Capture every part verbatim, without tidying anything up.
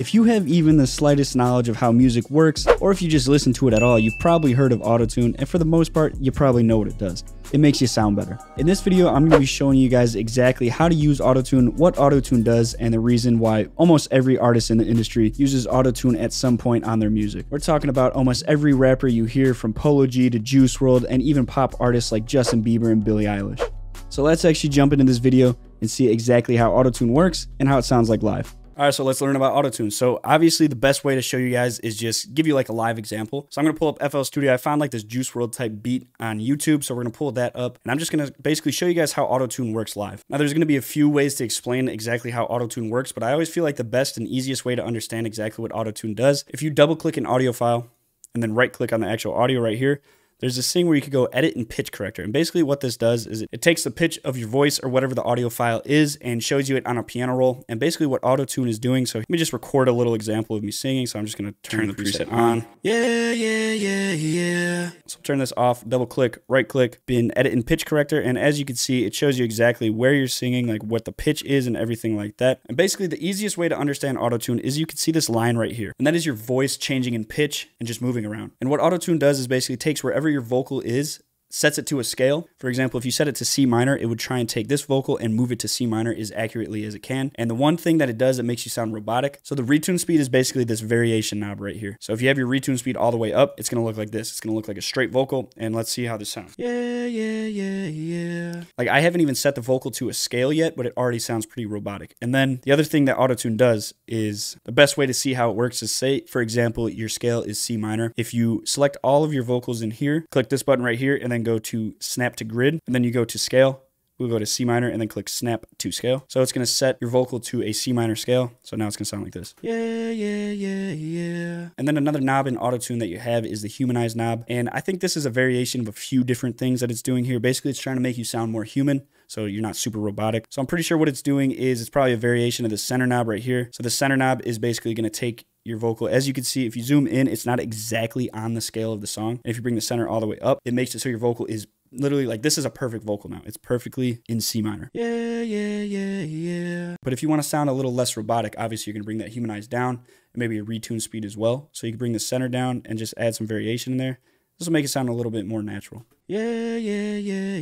If you have even the slightest knowledge of how music works, or if you just listen to it at all, you've probably heard of Auto-Tune, and for the most part, you probably know what it does. It makes you sound better. In this video, I'm going to be showing you guys exactly how to use Auto-Tune, what Auto-Tune does, and the reason why almost every artist in the industry uses Auto-Tune at some point on their music. We're talking about almost every rapper you hear, from Polo G to Juice world, and even pop artists like Justin Bieber and Billie Eilish. So let's actually jump into this video and see exactly how Auto-Tune works and how it sounds like live. All right, so let's learn about Auto-Tune. So obviously the best way to show you guys is just give you like a live example. So I'm gonna pull up F L Studio. I found like this Juice world type beat on YouTube. So we're gonna pull that up and I'm just gonna basically show you guys how Auto-Tune works live. Now there's gonna be a few ways to explain exactly how Auto-Tune works, but I always feel like the best and easiest way to understand exactly what Auto-Tune does. If you double click an audio file and then right click on the actual audio right here, there's this thing where you could go edit and pitch corrector. And basically what this does is it, it takes the pitch of your voice or whatever the audio file is and shows you it on a piano roll. And basically what Auto-Tune is doing, so let me just record a little example of me singing. So I'm just gonna turn, turn the preset, preset on. Yeah, yeah, yeah, yeah. So turn this off, double click, right click, bin edit and pitch corrector. And as you can see, it shows you exactly where you're singing, like what the pitch is and everything like that. And basically the easiest way to understand Auto-Tune is you can see this line right here. And that is your voice changing in pitch and just moving around. And what Auto-Tune does is basically takes wherever your vocal is, sets it to a scale. For example, if you set it to C minor, it would try and take this vocal and move it to C minor as accurately as it can. And the one thing that it does that makes you sound robotic, so the retune speed is basically this variation knob right here. So if you have your retune speed all the way up, it's gonna look like this. It's gonna look like a straight vocal, and let's see how this sounds. Yeah, yeah, yeah, yeah. Like I haven't even set the vocal to a scale yet, but it already sounds pretty robotic. And then the other thing that Auto-Tune does is, the best way to see how it works is, say, for example, your scale is C minor. If you select all of your vocals in here, click this button right here, and then go to snap to grid, and then you go to scale. We'll go to C minor and then click snap to scale. So it's gonna set your vocal to a C minor scale. So now it's gonna sound like this. Yeah, yeah, yeah, yeah. And then another knob in Auto-Tune that you have is the humanize knob. And I think this is a variation of a few different things that it's doing here. Basically, it's trying to make you sound more human, so you're not super robotic. So I'm pretty sure what it's doing is it's probably a variation of the center knob right here. So the center knob is basically gonna take your vocal. As you can see, if you zoom in, it's not exactly on the scale of the song. And if you bring the center all the way up, it makes it so your vocal is literally like, this is a perfect vocal now. It's perfectly in C minor. Yeah, yeah, yeah, yeah. But if you want to sound a little less robotic, obviously you're going to bring that humanized down and maybe a retune speed as well. So you can bring the center down and just add some variation in there. This will make it sound a little bit more natural. Yeah, yeah, yeah,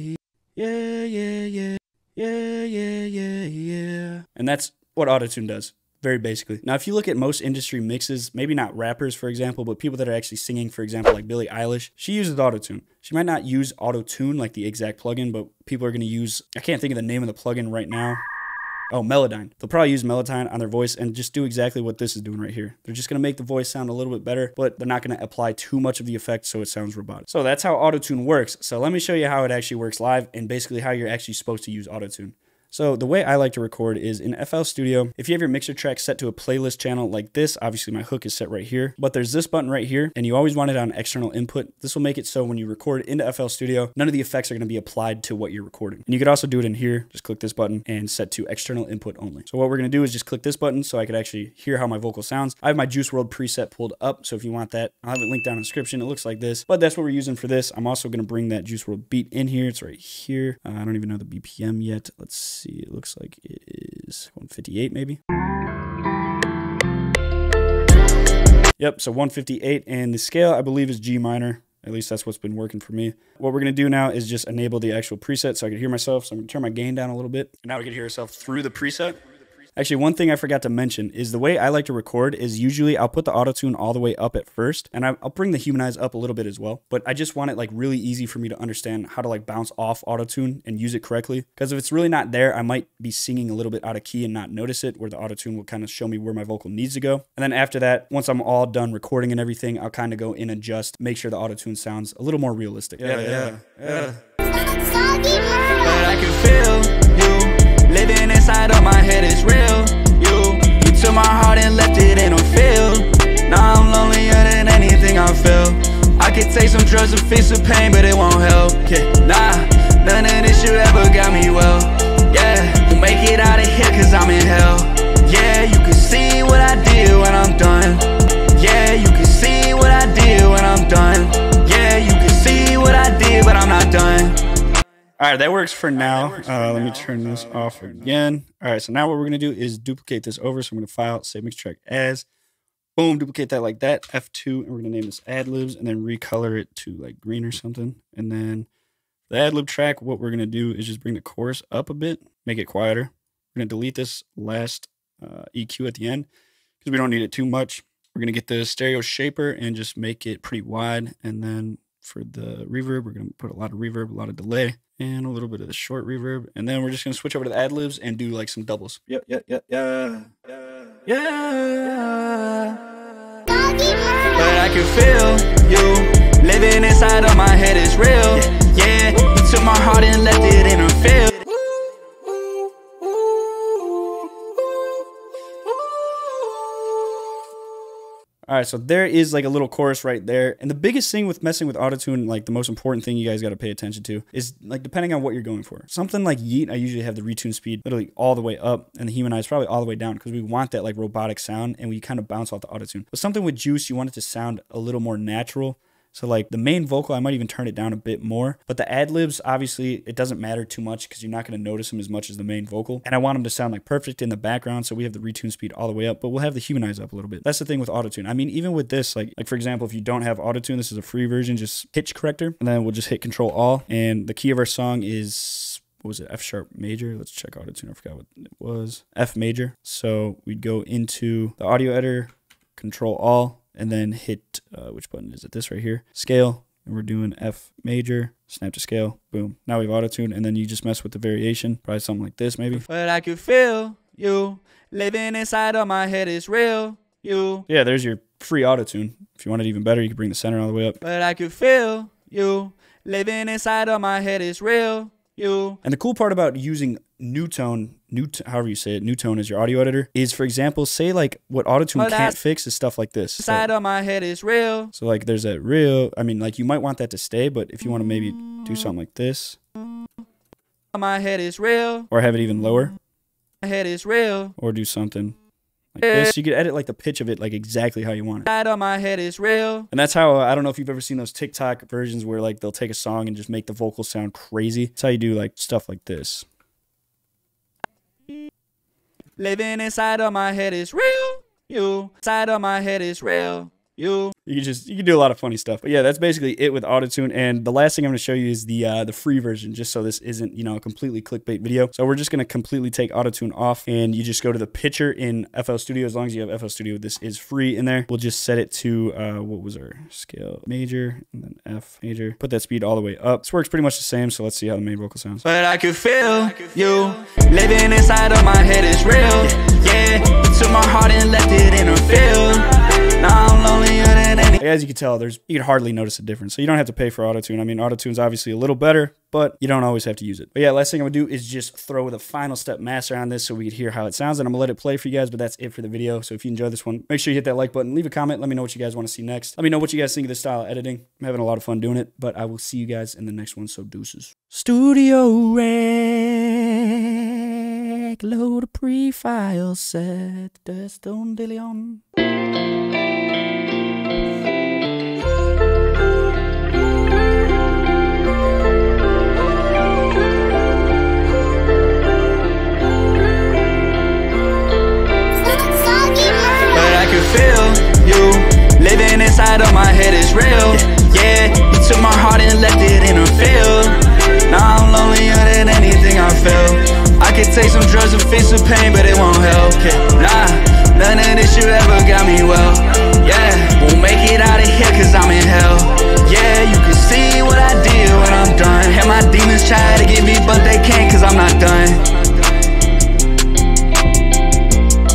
yeah, yeah, yeah, yeah, yeah, yeah, yeah. And that's what Auto-Tune does. Very basically. Now, if you look at most industry mixes, maybe not rappers, for example, but people that are actually singing, for example, like Billie Eilish, she uses Auto-Tune. She might not use Auto-Tune, like the exact plugin, but people are going to use, I can't think of the name of the plugin right now. Oh, Melodyne. They'll probably use Melodyne on their voice and just do exactly what this is doing right here. They're just going to make the voice sound a little bit better, but they're not going to apply too much of the effect so it sounds robotic. So that's how Auto-Tune works. So let me show you how it actually works live and basically how you're actually supposed to use Auto-Tune. So the way I like to record is in F L Studio. If you have your mixer track set to a playlist channel like this, obviously my hook is set right here, but there's this button right here and you always want it on external input. This will make it so when you record into F L Studio, none of the effects are going to be applied to what you're recording. And you could also do it in here. Just click this button and set to external input only. So what we're going to do is just click this button so I could actually hear how my vocal sounds. I have my Juice world preset pulled up. So if you want that, I'll have it linked down in the description. It looks like this, but that's what we're using for this. I'm also going to bring that Juice world beat in here. It's right here. Uh, I don't even know the B P M yet. Let's see. See, it looks like it is one fifty-eight maybe. Yep, so one fifty-eight, and the scale I believe is G minor. At least that's what's been working for me. What we're gonna do now is just enable the actual preset so I can hear myself. So I'm gonna turn my gain down a little bit. And now we can hear ourselves through the preset. Actually, one thing I forgot to mention is the way I like to record is usually I'll put the Auto-Tune all the way up at first, and I'll bring the humanize up a little bit as well, but I just want it like really easy for me to understand how to like bounce off Auto-Tune and use it correctly, because if it's really not there, I might be singing a little bit out of key and not notice it, where the Auto-Tune will kind of show me where my vocal needs to go. And then after that, once I'm all done recording and everything, I'll kind of go in and adjust, make sure the Auto-Tune sounds a little more realistic. Yeah, yeah, yeah. Living inside of my head is real. You, you took my heart and left it in a field. Now I'm lonelier than anything I feel. I could take some drugs to fix the pain, but it won't help. Yeah, nah, none of this you ever got me well. Yeah, we'll make it out of here cause I'm in hell. Yeah, you can see what I did when I'm done. Yeah, you can see what I did when I'm done. Yeah, you can see what I did, but I'm not done. All right, that works for now. Works for uh, now. Let me turn this uh, off again. All right, so now what we're going to do is duplicate this over. So I'm going to file, save mix track as. Boom, duplicate that like that, F two, and we're going to name this ad-libs and then recolor it to like green or something. And then the ad-lib track, what we're going to do is just bring the chorus up a bit, make it quieter. We're going to delete this last uh, E Q at the end because we don't need it too much. We're going to get the stereo shaper and just make it pretty wide. And then for the reverb, we're going to put a lot of reverb, a lot of delay, and a little bit of the short reverb. And then we're just going to switch over to the ad-libs and do like some doubles. Yeah, yeah, yeah, yeah, yeah, yeah. But I can feel you living inside of my head is real. Yeah, you took my heart and left it in a field. All right, so there is like a little chorus right there. And the biggest thing with messing with auto-tune, like the most important thing you guys got to pay attention to is like depending on what you're going for. Something like Yeet, I usually have the retune speed literally all the way up and the humanize probably all the way down because we want that like robotic sound and we kind of bounce off the auto-tune. But something with Juice, you want it to sound a little more natural. So like the main vocal, I might even turn it down a bit more, but the ad-libs, obviously it doesn't matter too much because you're not going to notice them as much as the main vocal. And I want them to sound like perfect in the background. So we have the retune speed all the way up, but we'll have the humanize up a little bit. That's the thing with auto-tune. I mean, even with this, like, like for example, if you don't have auto-tune, this is a free version, just pitch corrector, and then we'll just hit control all. And the key of our song is, what was it? F sharp major. Let's check auto-tune. I forgot what it was. F major. So we'd go into the audio editor, control all, and then hit, uh, which button is it? This right here, scale. And we're doing F major, snap to scale, boom. Now we've auto-tuned, and then you just mess with the variation, probably something like this maybe. But I could feel you, living inside of my head is real, you. Yeah, there's your free auto-tune. If you want it even better, you can bring the center all the way up. But I could feel you, living inside of my head is real, you. And the cool part about using Newtone, Newt, however you say it, Newtone is your audio editor, is for example, say like what auto-tune oh, can't fix is stuff like this. Side so, of my head is real. So like there's that real, I mean like you might want that to stay, but if you want to maybe do something like this. My head is real. Or have it even lower. My head is real. Or do something like this. You could edit like the pitch of it like exactly how you want it. Side of my head is real. And that's how, uh, I don't know if you've ever seen those TikTok versions where like they'll take a song and just make the vocal sound crazy. That's how you do like stuff like this. Living inside of my head is real, you. Inside of my head is real, you. You can just, you can do a lot of funny stuff. But yeah, that's basically it with auto-tune. And the last thing I'm going to show you is the uh, the free version, just so this isn't, you know, a completely clickbait video. So we're just going to completely take auto-tune off, and you just go to the picture in F L Studio. As long as you have F L Studio, this is free in there. We'll just set it to, uh, what was our scale? Major, and then F major. Put that speed all the way up. This works pretty much the same, so let's see how the main vocal sounds. But I could feel you, living inside of my head is real. Yeah, you took my heart and left it in a field. Now I'm lonelier than as you can tell, there's you can hardly notice a difference. So you don't have to pay for auto-tune. I mean, auto-tune's obviously a little better, but you don't always have to use it. But yeah, last thing I'm gonna do is just throw the final step master on this so we could hear how it sounds, and I'm gonna let it play for you guys, but that's it for the video. So if you enjoyed this one, make sure you hit that like button, leave a comment, let me know what you guys wanna see next. Let me know what you guys think of this style of editing. I'm having a lot of fun doing it, but I will see you guys in the next one, so deuces. Studio Rack, load a pre-file set, Deston de Leon. Living inside of my head is real. Yeah, you took my heart and left it in a field. Now I'm lonelier than anything I feel. I could take some drugs and fix the pain, but it won't help. Nah, none of this you ever got me.